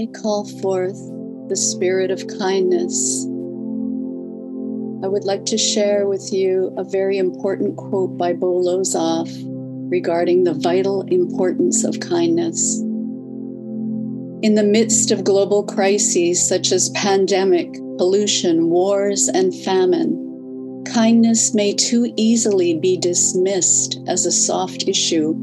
I call forth the spirit of kindness. I would like to share with you a very important quote by Bo Lozoff regarding the vital importance of kindness. In the midst of global crises such as pandemic, pollution, wars, and famine, kindness may too easily be dismissed as a soft issue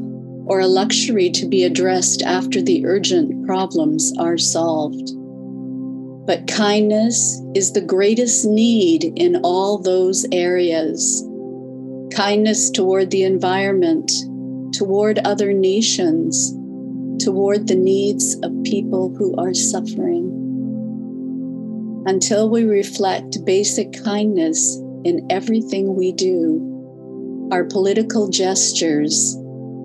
or a luxury to be addressed after the urgent problems are solved. But kindness is the greatest need in all those areas. Kindness toward the environment, toward other nations, toward the needs of people who are suffering. Until we reflect basic kindness in everything we do, our political gestures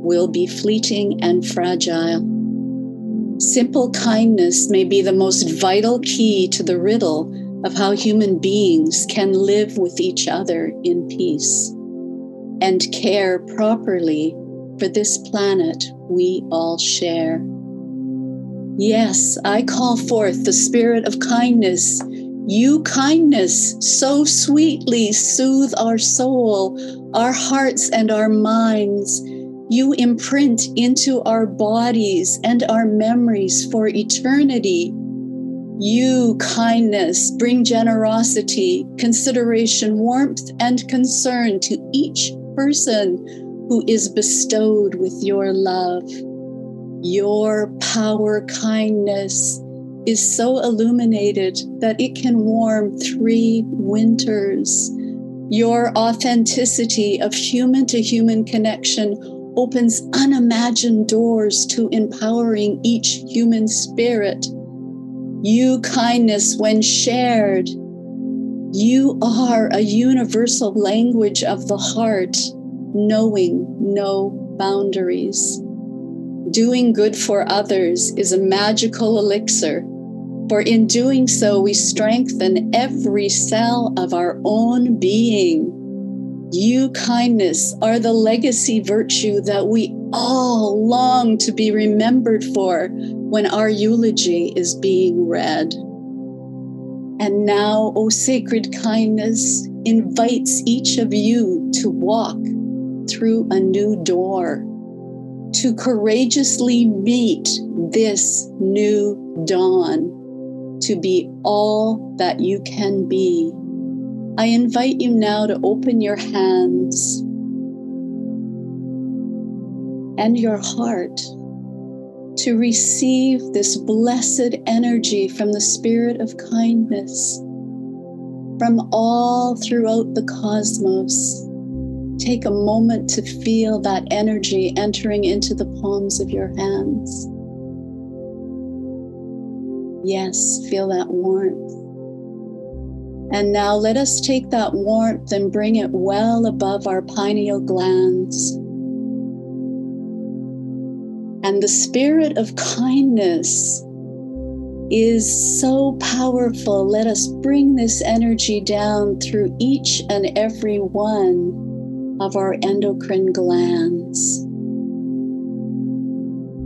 will be fleeting and fragile. Simple kindness may be the most vital key to the riddle of how human beings can live with each other in peace and care properly for this planet we all share. Yes, I call forth the spirit of kindness. You, kindness, so sweetly soothe our soul, our hearts, and our minds. You imprint into our bodies and our memories for eternity. You, kindness, bring generosity, consideration, warmth, and concern to each person who is bestowed with your love. Your power, kindness, is so illuminated that it can warm 3 winters. Your authenticity of human-to-human connection opens unimagined doors to empowering each human spirit. You, kindness, when shared, you are a universal language of the heart, knowing no boundaries. Doing good for others is a magical elixir, for in doing so we strengthen every cell of our own being. You, kindness, are the legacy virtue that we all long to be remembered for when our eulogy is being read. And now, O sacred kindness, invites each of you to walk through a new door, to courageously meet this new dawn, to be all that you can be. I invite you now to open your hands and your heart to receive this blessed energy from the spirit of kindness from all throughout the cosmos. Take a moment to feel that energy entering into the palms of your hands. Yes, feel that warmth. And now let us take that warmth and bring it well above our pineal glands. And the spirit of kindness is so powerful. Let us bring this energy down through each and every one of our endocrine glands.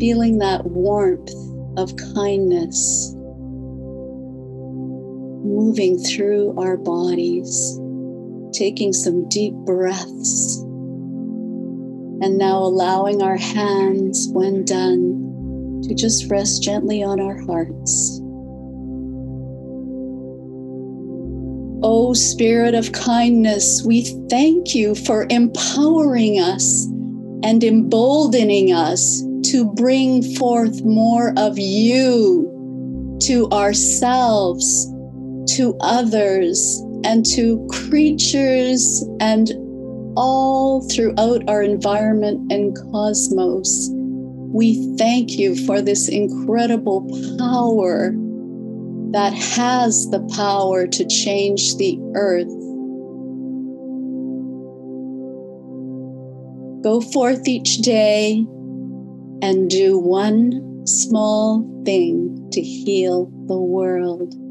Feeling that warmth of kindness moving through our bodies, taking some deep breaths, and now allowing our hands, when done, to just rest gently on our hearts. O Spirit of Kindness, we thank you for empowering us and emboldening us to bring forth more of you to ourselves, to others, and to creatures, and all throughout our environment and cosmos. We thank you for this incredible power that has the power to change the earth. Go forth each day and do one small thing to heal the world.